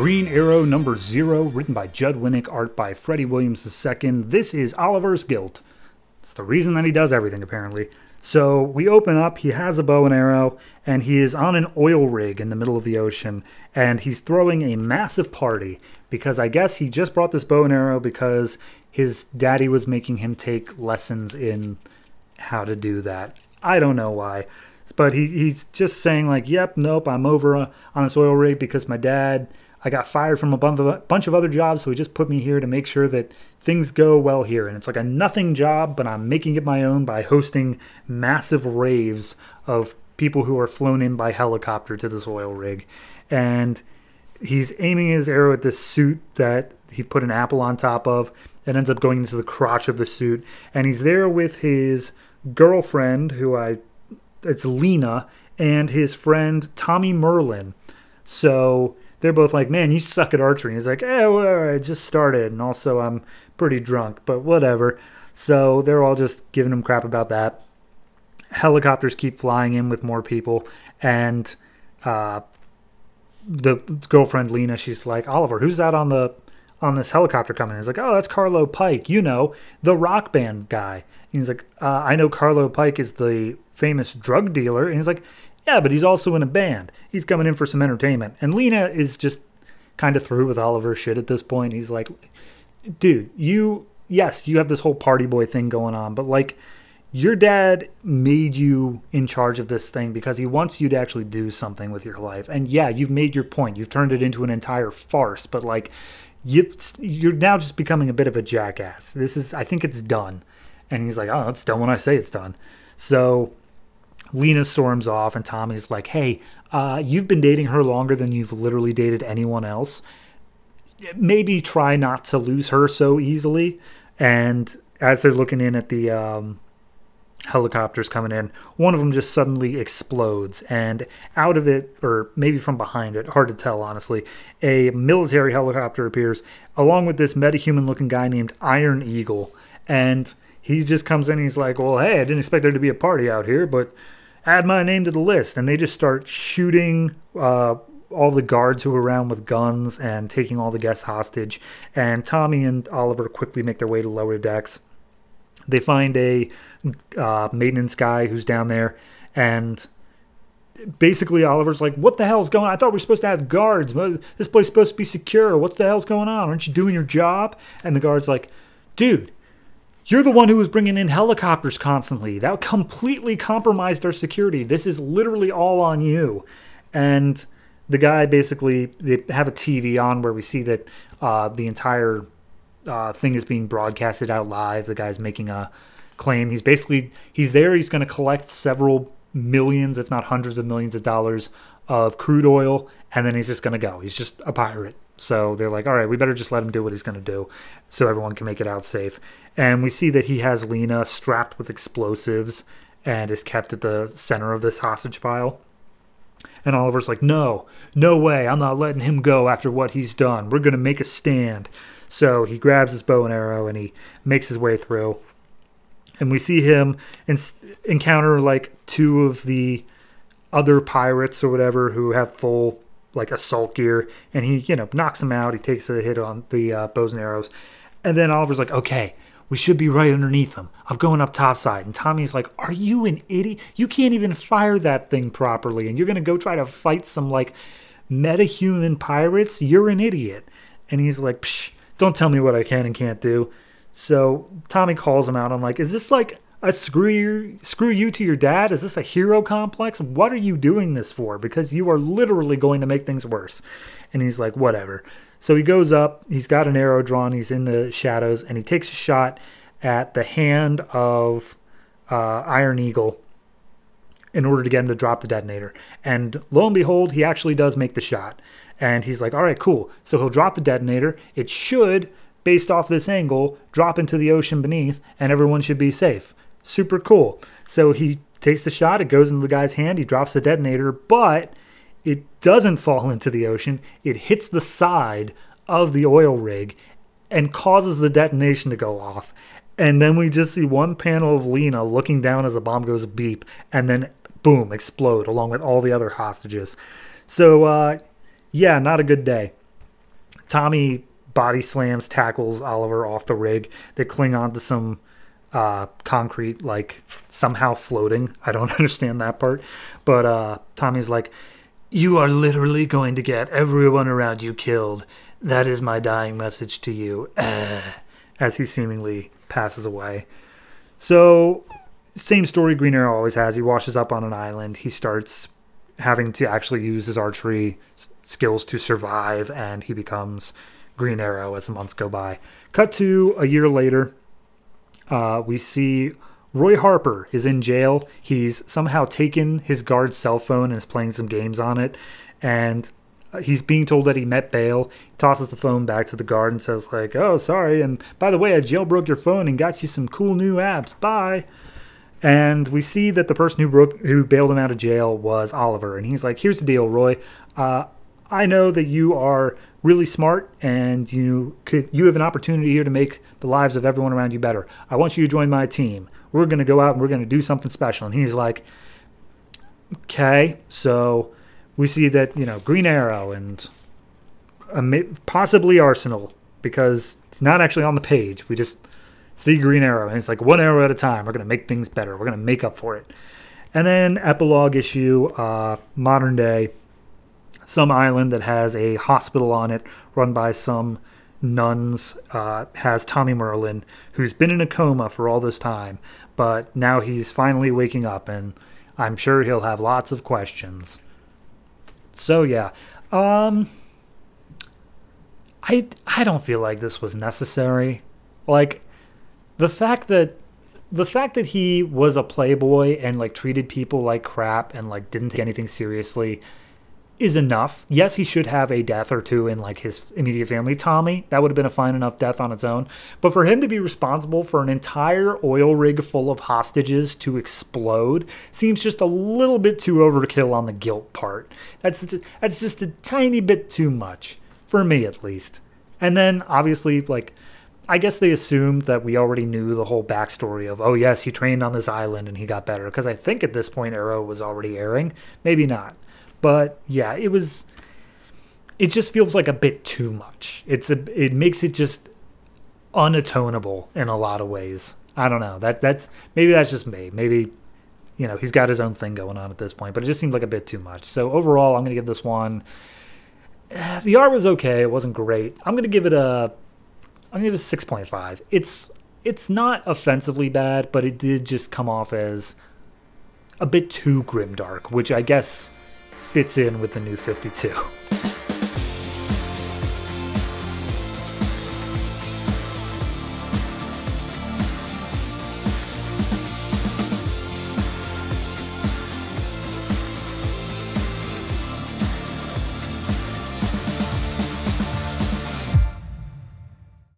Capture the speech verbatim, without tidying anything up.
Green Arrow number zero, written by Judd Winnick, art by Freddie Williams the second. This is Oliver's guilt. It's the reason that he does everything, apparently. So we open up, he has a bow and arrow, and he is on an oil rig in the middle of the ocean, and he's throwing a massive party, because I guess he just brought this bow and arrow because his daddy was making him take lessons in how to do that. I don't know why. But he, he's just saying, like, yep, nope, I'm over uh, on this oil rig because my dad, I got fired from a bunch of, bunch of other jobs, so he just put me here to make sure that things go well here. And it's like a nothing job, but I'm making it my own by hosting massive raves of people who are flown in by helicopter to this oil rig. And he's aiming his arrow at this suit that he put an apple on top of. It ends up going into the crotch of the suit. And he's there with his girlfriend, who I... it's Lena, and his friend Tommy Merlyn. So they're both like, man, you suck at archery. And he's like, eh, well, I just started, and also I'm pretty drunk, but whatever. So they're all just giving him crap about that. Helicopters keep flying in with more people, and uh, the girlfriend Lena, she's like, Oliver, who's that on the on this helicopter coming? And he's like, oh, that's Carlo Pike, you know, the rock band guy. And he's like, uh, I know Carlo Pike is the famous drug dealer. And he's like, yeah, but he's also in a band. He's coming in for some entertainment. And Lena is just kind of through with Oliver's shit at this point. He's like, dude, you, yes, you have this whole party boy thing going on, but like, your dad made you in charge of this thing because he wants you to actually do something with your life. And yeah, you've made your point. You've turned it into an entire farce, but like, you, you're now just becoming a bit of a jackass. This is, I think it's done. And he's like, oh, it's done when I say it's done. So Lena storms off, and Tommy's like, hey, uh, you've been dating her longer than you've literally dated anyone else. Maybe try not to lose her so easily. And as they're looking in at the um, helicopters coming in, one of them just suddenly explodes. And out of it, or maybe from behind it, hard to tell, honestly, a military helicopter appears, along with this metahuman-looking guy named Iron Eagle. And he just comes in and he's like, well, hey, I didn't expect there to be a party out here, but add my name to the list. And they just start shooting uh, all the guards who were around with guns and taking all the guests hostage. And Tommy and Oliver quickly make their way to lower decks. They find a uh, maintenance guy who's down there, and basically Oliver's like, what the hell's going on? I thought we were supposed to have guards. This place is supposed to be secure. What the hell's going on? Aren't you doing your job? And the guard's like, dude, you're the one who was bringing in helicopters constantly. That completely compromised our security. This is literally all on you. And the guy basically, they have a T V on where we see that uh, the entire uh, thing is being broadcasted out live. The guy's making a claim. He's basically, he's there. He's going to collect several millions, if not hundreds of millions of dollars of crude oil. And then he's just going to go. He's just a pirate. So they're like, all right, we better just let him do what he's going to do so everyone can make it out safe. And we see that he has Lena strapped with explosives and is kept at the center of this hostage pile. And Oliver's like, no, no way. I'm not letting him go after what he's done. We're going to make a stand. So he grabs his bow and arrow and he makes his way through. And we see him encounter like two of the other pirates or whatever who have full like assault gear, and he, you know, knocks him out. He takes a hit on the uh, bows and arrows, and then Oliver's like, okay, we should be right underneath him. I'm going up topside. And Tommy's like, are you an idiot? You can't even fire that thing properly, and you're gonna go try to fight some like metahuman pirates? You're an idiot. And he's like, psh, don't tell me what I can and can't do. So Tommy calls him out. I'm like, is this like a screw you, screw you to your dad? Is this a hero complex? What are you doing this for? Because you are literally going to make things worse. And he's like, whatever. So he goes up. He's got an arrow drawn. He's in the shadows. And he takes a shot at the hand of uh, Iron Eagle in order to get him to drop the detonator. And lo and behold, he actually does make the shot. And he's like, all right, cool. So he'll drop the detonator. It should, based off this angle, drop into the ocean beneath. And everyone should be safe. Super cool. So he takes the shot, it goes into the guy's hand, he drops the detonator, but it doesn't fall into the ocean. It hits the side of the oil rig and causes the detonation to go off. And then we just see one panel of Lena looking down as the bomb goes beep, and then boom, explode along with all the other hostages. So uh, yeah, not a good day. Tommy body slams, tackles Oliver off the rig. They cling onto some uh, concrete, like somehow floating. I don't understand that part. But uh, Tommy's like, "You are literally going to get everyone around you killed. That is my dying message to you." Uh, as he seemingly passes away. So, same story Green Arrow always has. He washes up on an island. He starts having to actually use his archery skills to survive, and he becomes Green Arrow as the months go by. Cut to a year later. Uh, we see Roy Harper is in jail. He's somehow taken his guard's cell phone and is playing some games on it. And he's being told that he met bail. He tosses the phone back to the guard and says, like, "Oh, sorry. And by the way, I jailbroke your phone and got you some cool new apps. Bye." And we see that the person who broke, who bailed him out of jail was Oliver. And he's like, "Here's the deal, Roy. Uh, I know that you are really smart, and you could you have an opportunity here to make the lives of everyone around you better. I want you to join my team. We're going to go out and we're going to do something special." And he's like, "Okay." So we see that, you know, Green Arrow and possibly Arsenal, because it's not actually on the page. We just see Green Arrow, and it's like, one arrow at a time. We're going to make things better. We're going to make up for it. And then epilogue issue, uh, modern day, some island that has a hospital on it run by some nuns, uh, has Tommy Merlyn, who's been in a coma for all this time, but now he's finally waking up, and I'm sure he'll have lots of questions. So yeah, um, I, I don't feel like this was necessary. Like, the fact that the fact that he was a playboy and like treated people like crap and like didn't take anything seriously is enough. Yes, he should have a death or two in like his immediate family. Tommy, that would have been a fine enough death on its own. But for him to be responsible for an entire oil rig full of hostages to explode seems just a little bit too overkill on the guilt part. That's just, that's just a tiny bit too much, for me at least. And then obviously, like, I guess they assumed that we already knew the whole backstory of, oh yes, he trained on this island and he got better, because I think at this point Arrow was already airing. Maybe not. But yeah, it was, it just feels like a bit too much. It's a, it makes it just unattainable in a lot of ways. I don't know. That that's maybe that's just me. Maybe, you know, he's got his own thing going on at this point, but it just seemed like a bit too much. So overall, I'm going to give this one, the art was okay. It wasn't great. I'm going to give it a, I'm going to give it six point five. It's, it's not offensively bad, but it did just come off as a bit too grimdark, which I guess fits in with the New fifty-two.